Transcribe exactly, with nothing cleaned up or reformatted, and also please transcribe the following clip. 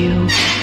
you.